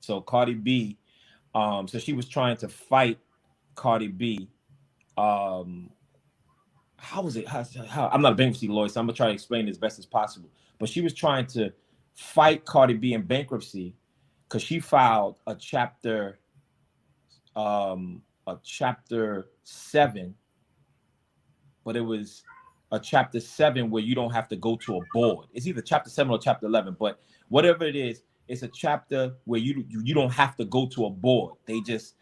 So Cardi B, so she was trying to fight Cardi B. How was it? I'm not a bankruptcy lawyer, so I'm gonna try to explain it as best as possible. But she was trying to fight Cardi B in bankruptcy because she filed a chapter 7, but it was a chapter 7 where you don't have to go to a board. It's either chapter 7 or chapter 11, but whatever it is, it's a chapter where you don't have to go to a board. They just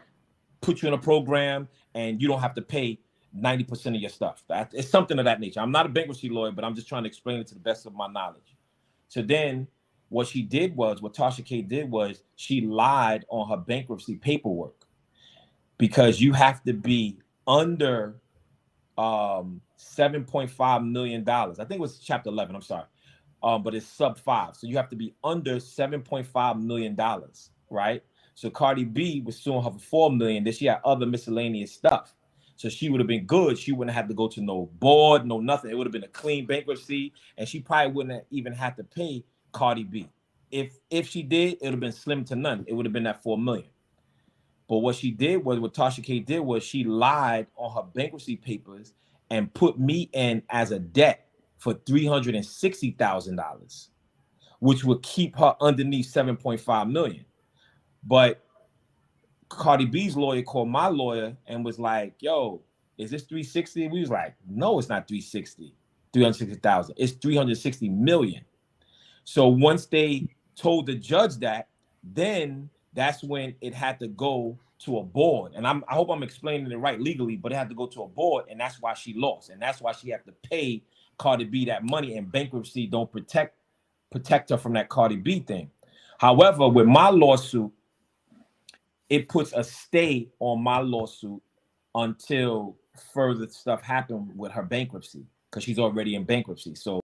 put you in a program and you don't have to pay 90% of your stuff. It's something of that nature. I'm not a bankruptcy lawyer, but I'm just trying to explain it to the best of my knowledge. So then what she did was, what Tasha K did was, she lied on her bankruptcy paperwork, because you have to be under $7.5 million. I think it was chapter 11, I'm sorry. But it's sub 5. So you have to be under $7.5 million, right? So Cardi B was suing her for $4 million. Then she had other miscellaneous stuff. So she would have been good. She wouldn't have had to go to no board, no nothing. It would have been a clean bankruptcy, and she probably wouldn't have even had to pay Cardi B. If she did, it would have been slim to none. It would have been that $4 million. But what she did was, what Tasha K did was, she lied on her bankruptcy papers and put me in as a debt for $360,000, which would keep her underneath $7.5 million. But Cardi B's lawyer called my lawyer and was like, yo, is this 360? We was like, no, it's not 360,000. It's 360 million. So once they told the judge that, then that's when it had to go to a board. And I hope I'm explaining it right legally, but it had to go to a board, and that's why she lost. And that's why she had to pay Cardi B that money, and bankruptcy don't protect her from that Cardi B thing. However, with my lawsuit, it puts a stay on my lawsuit until further stuff happen with her bankruptcy, because she's already in bankruptcy. So